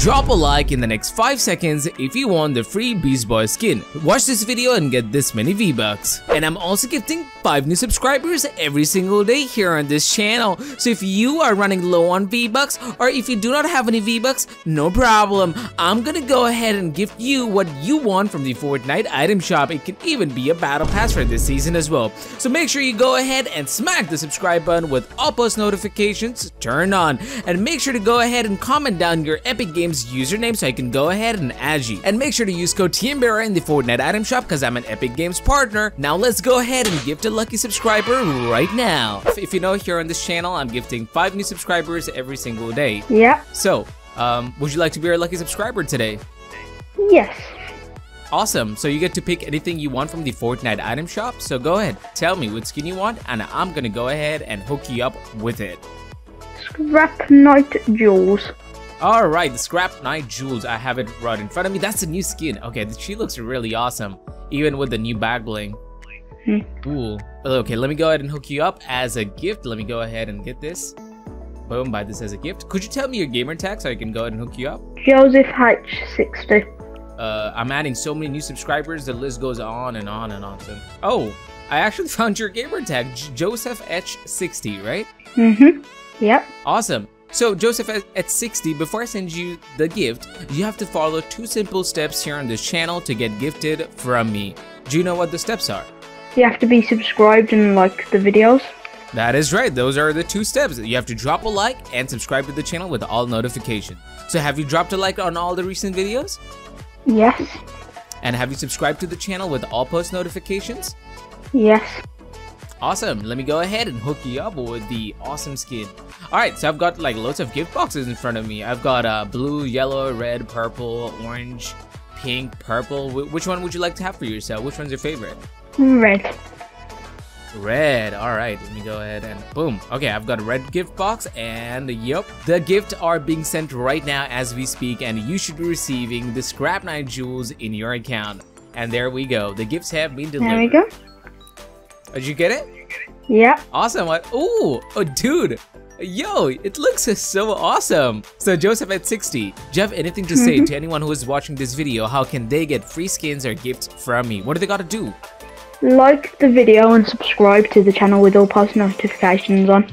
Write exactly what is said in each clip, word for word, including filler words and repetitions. Drop a like in the next five seconds if you want the free Beast Boy skin. Watch this video and get this many V bucks. And I'm also gifting five new subscribers every single day here on this channel. So if you are running low on V bucks, or if you do not have any V bucks, no problem. I'm gonna go ahead and gift you what you want from the Fortnite item shop. It can even be a battle pass for this season as well. So make sure you go ahead and smack the subscribe button with all post notifications turned on. And make sure to go ahead and comment down your Epic Games username so I can go ahead and add you. And make sure to use code TamashaBera in the Fortnite item shop because I'm an Epic Games partner. Now let's go ahead and gift a lucky subscriber right now. If you know, here on this channel, I'm gifting five new subscribers every single day. Yeah. So, um, would you like to be our lucky subscriber today? Yes. Awesome, so you get to pick anything you want from the Fortnite item shop. So go ahead, tell me what skin you want, and I'm gonna go ahead and hook you up with it. Scrap Knight Jules. Alright, the Scrap Knight Jules, I have it right in front of me. That's a new skin. Okay, she looks really awesome, even with the new back bling. Hmm. Cool. Okay, let me go ahead and hook you up as a gift. Let me go ahead and get this. Boom, buy this as a gift. Could you tell me your gamer tag so I can go ahead and hook you up? Joseph H sixty. Uh, I'm adding so many new subscribers, the list goes on and on and on. So, oh, I actually found your gamer tag, J Joseph H sixty, right? Mm-hmm. Yep. Awesome. So Joseph at sixty, before I send you the gift, you have to follow two simple steps here on this channel to get gifted from me. Do you know what the steps are? You have to be subscribed and like the videos. That is right. Those are the two steps. You have to drop a like and subscribe to the channel with all notifications. So have you dropped a like on all the recent videos? Yes. And have you subscribed to the channel with all post notifications? Yes. Awesome, let me go ahead and hook you up with the awesome skin. Alright, so I've got like loads of gift boxes in front of me. I've got uh, blue, yellow, red, purple, orange, pink, purple. Wh which one would you like to have for yourself? Which one's your favorite? Red. Red, alright, let me go ahead and boom. Okay, I've got a red gift box and yep, the gifts are being sent right now as we speak and you should be receiving the Scrap Knight Jules in your account. And there we go, the gifts have been delivered. There we go. Did you get it? Yeah. Awesome. Ooh, oh, dude. Yo, it looks so awesome. So, Joseph at sixty, do you have anything to say mm-hmm. to anyone who is watching this video? How can they get free skins or gifts from me? What do they got to do? Like the video and subscribe to the channel with all post notifications on.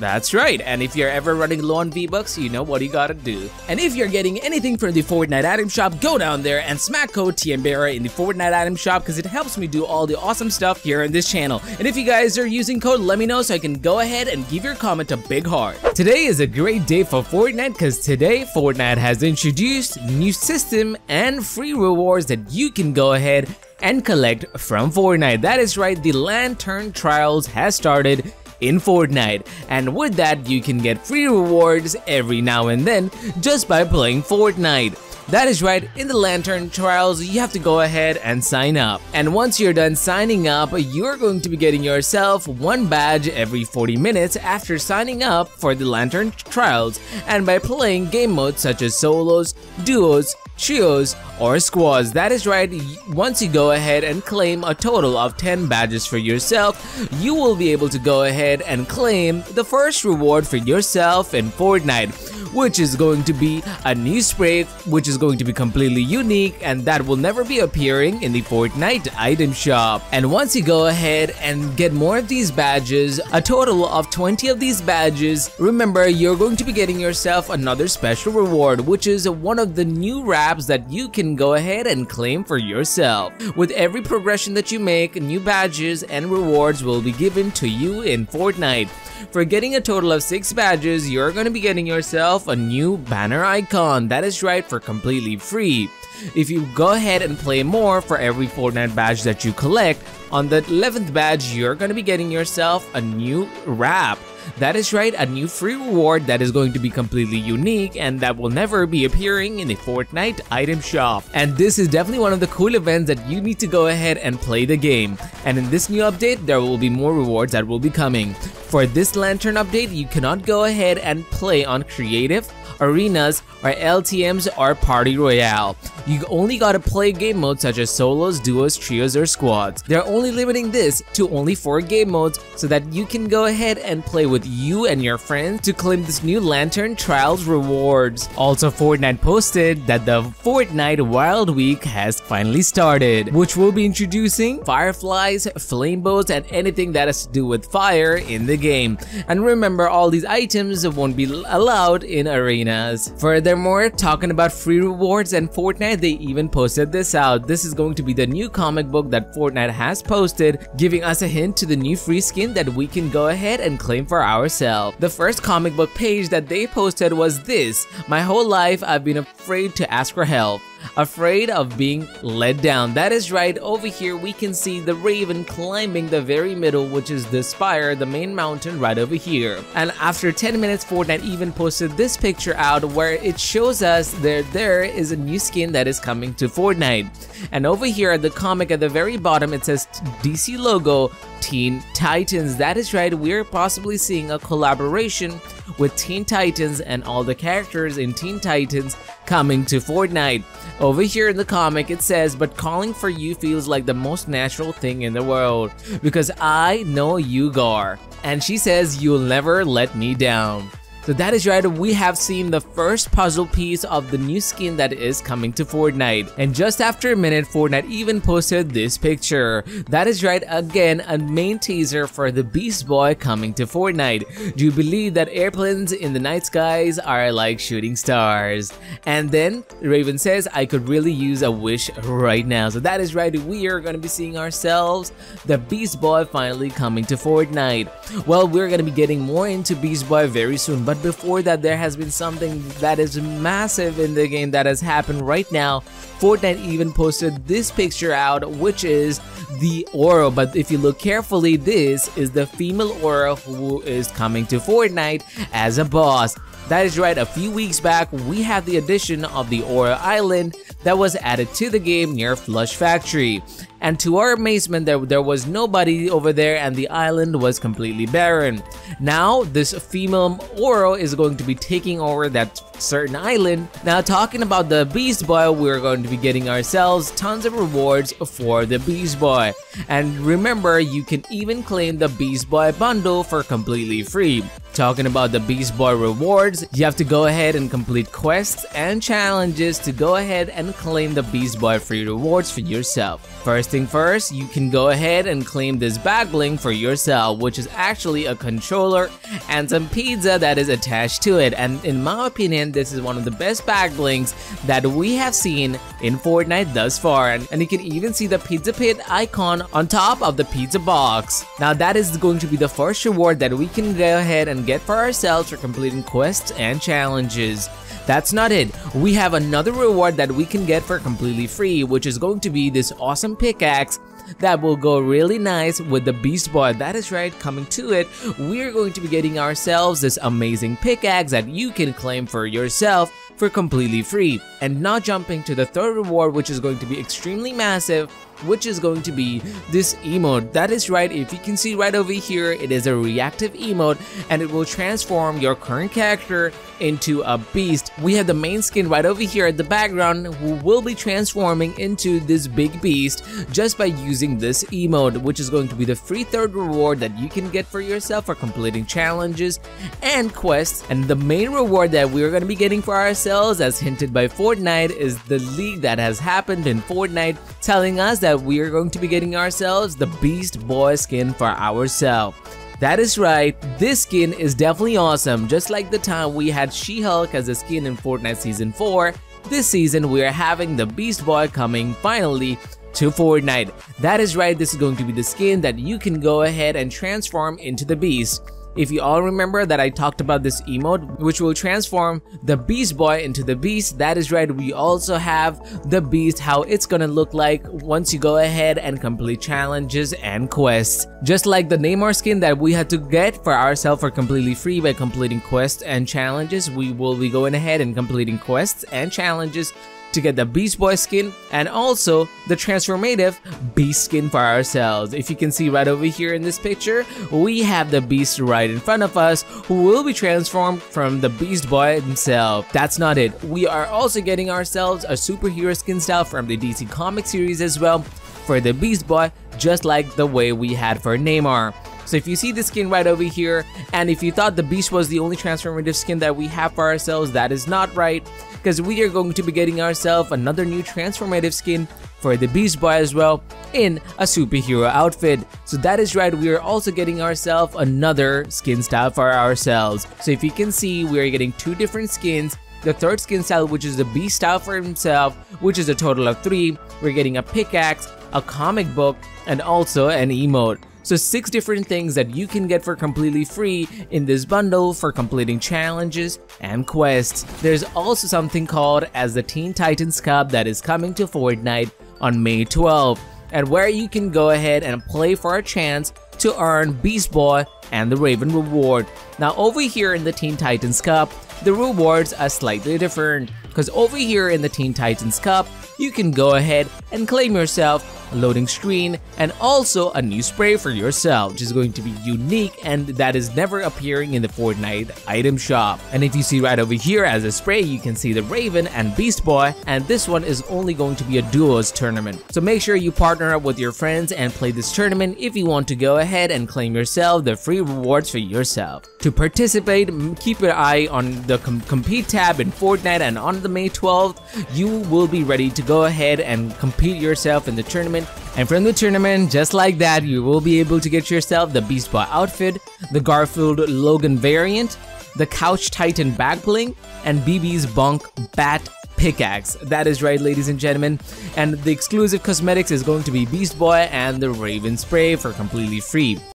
That's right, and if you're ever running low on V bucks, you know what you gotta do. And if you're getting anything from the Fortnite item shop, go down there and smack code TamashaBera in the Fortnite item shop because it helps me do all the awesome stuff here on this channel. And if you guys are using code, let me know so I can go ahead and give your comment a big heart. Today is a great day for Fortnite because today Fortnite has introduced new system and free rewards that you can go ahead and collect from Fortnite. That is right, the Lantern Trials has started in Fortnite, and with that you can get free rewards every now and then just by playing Fortnite. That is right, in the Lantern Trials you have to go ahead and sign up, and once you're done signing up you're going to be getting yourself one badge every forty minutes after signing up for the Lantern Trials and by playing game modes such as solos, duos, trios or squads. That is right, once you go ahead and claim a total of ten badges for yourself, you will be able to go ahead and claim the first reward for yourself in Fortnite, which is going to be a new spray which is going to be completely unique and that will never be appearing in the Fortnite item shop. And once you go ahead and get more of these badges, a total of twenty of these badges, remember you're going to be getting yourself another special reward which is one of the new wraps that you can go ahead and claim for yourself. With every progression that you make, new badges and rewards will be given to you in Fortnite. For getting a total of six badges, you're going to be getting yourself a new banner icon. That is right, for completely free. If you go ahead and play more, for every Fortnite badge that you collect, on the eleventh badge, you're going to be getting yourself a new wrap. That is right, a new free reward that is going to be completely unique and that will never be appearing in the Fortnite item shop. And this is definitely one of the cool events that you need to go ahead and play the game. And in this new update, there will be more rewards that will be coming. For this Lantern update, you cannot go ahead and play on creative arenas, or L T Ms or Party Royale. You only gotta play game modes such as solos, duos, trios, or squads. They're only limiting this to only four game modes so that you can go ahead and play with you and your friends to claim this new Lantern Trials rewards. Also, Fortnite posted that the Fortnite Wild Week has finally started, which will be introducing fireflies, flame bows, and anything that has to do with fire in the game. And remember, all these items won't be allowed in arenas. Furthermore, talking about free rewards and Fortnite, they even posted this out. This is going to be the new comic book that Fortnite has posted, giving us a hint to the new free skin that we can go ahead and claim for ourselves. The first comic book page that they posted was this: "My whole life I've been afraid to ask for help. Afraid of being let down." That is right, over here we can see the Raven climbing the very middle, which is the spire, the main mountain right over here. And after ten minutes, Fortnite even posted this picture out where it shows us that there is a new skin that is coming to Fortnite. And over here at the comic at the very bottom, it says D C logo, Teen Titans. That is right, we're possibly seeing a collaboration with Teen Titans and all the characters in Teen Titans coming to Fortnite. Over here in the comic it says, "But calling for you feels like the most natural thing in the world because I know you, Gar." And she says, "You'll never let me down." So that is right, we have seen the first puzzle piece of the new skin that is coming to Fortnite. And just after a minute, Fortnite even posted this picture. That is right, again a main teaser for the Beast Boy coming to Fortnite. Do you believe that airplanes in the night skies are like shooting stars? And then Raven says, "I could really use a wish right now." So that is right, we are going to be seeing ourselves the Beast Boy finally coming to Fortnite. Well, we're going to be getting more into Beast Boy very soon, but before that, there has been something that is massive in the game that has happened right now. Fortnite even posted this picture out, which is the Oro, but if you look carefully, this is the female Oro who is coming to Fortnite as a boss. That is right, a few weeks back we had the addition of the Oro Island that was added to the game near Flush Factory. And to our amazement, there, there was nobody over there and the island was completely barren. Now this female Oro is going to be taking over that certain island. Now talking about the Beast Boy, we're going to be getting ourselves tons of rewards for the Beast Boy. And remember, you can even claim the Beast Boy bundle for completely free. Talking about the Beast Boy rewards, you have to go ahead and complete quests and challenges to go ahead and claim the Beast Boy free rewards for yourself. First thing first, you can go ahead and claim this back bling for yourself, which is actually a controller and some pizza that is attached to it. And in my opinion, this is one of the best back blings that we have seen in Fortnite thus far. And, and you can even see the Pizza Pit icon on top of the pizza box. Now that is going to be the first reward that we can go ahead and get for ourselves for completing quests and challenges. That's not it, we have another reward that we can get for completely free, which is going to be this awesome pickaxe that will go really nice with the Beast Boy. That is right, coming to it, we're going to be getting ourselves this amazing pickaxe that you can claim for yourself for completely free. And now jumping to the third reward, which is going to be extremely massive, which is going to be this emote. That is right, if you can see right over here, it is a reactive emote and it will transform your current character into a beast. We have the main skin right over here at the background who will be transforming into this big beast just by using this emote, which is going to be the free third reward that you can get for yourself for completing challenges and quests. And the main reward that we're going to be getting for ourselves, as hinted by Fortnite, is the leak that has happened in Fortnite telling us that That we are going to be getting ourselves the Beast Boy skin for ourselves. That is right, this skin is definitely awesome. Just like the time we had She-Hulk as a skin in Fortnite Season four, this season we are having the Beast Boy coming finally to Fortnite. That is right, this is going to be the skin that you can go ahead and transform into the beast. If you all remember that I talked about this emote, which will transform the Beast Boy into the beast. That is right, we also have the beast, how it's gonna look like once you go ahead and complete challenges and quests. Just like the Neymar skin that we had to get for ourselves for completely free by completing quests and challenges, we will be going ahead and completing quests and challenges to get the Beast Boy skin and also the transformative Beast skin for ourselves. If you can see right over here in this picture, we have the Beast right in front of us, who will be transformed from the Beast Boy himself. That's not it. We are also getting ourselves a superhero skin style from the D C comic series as well for the Beast Boy, just like the way we had for Neymar. So if you see the skin right over here, and if you thought the Beast was the only transformative skin that we have for ourselves, that is not right, because we are going to be getting ourselves another new transformative skin for the Beast Boy as well in a superhero outfit. So that is right, we are also getting ourselves another skin style for ourselves. So if you can see, we are getting two different skins. The third skin style, which is the Beast style for himself, which is a total of three. We're getting a pickaxe, a comic book, and also an emote. So six different things that you can get for completely free in this bundle for completing challenges and quests. There's also something called as the Teen Titans Cup that is coming to Fortnite on May twelfth, and where you can go ahead and play for a chance to earn Beast Boy and the Raven reward. Now over here in the Teen Titans Cup, the rewards are slightly different, because over here in the Teen Titans Cup, you can go ahead and claim yourself a loading screen and also a new spray for yourself, which is going to be unique and that is never appearing in the Fortnite item shop. And if you see right over here as a spray, you can see the Raven and Beast Boy, and this one is only going to be a duos tournament. So make sure you partner up with your friends and play this tournament if you want to go ahead and claim yourself the free rewards for yourself. To participate, keep your eye on the com compete tab in Fortnite, and on the May twelfth, you will be ready to go ahead and compete yourself in the tournament. And from the tournament, just like that, you will be able to get yourself the Beast Boy outfit, the Garfield Logan variant, the Couch Titan back bling, and B B's Bonk Bat Pickaxe. That is right, ladies and gentlemen, and the exclusive cosmetics is going to be Beast Boy and the Raven spray for completely free.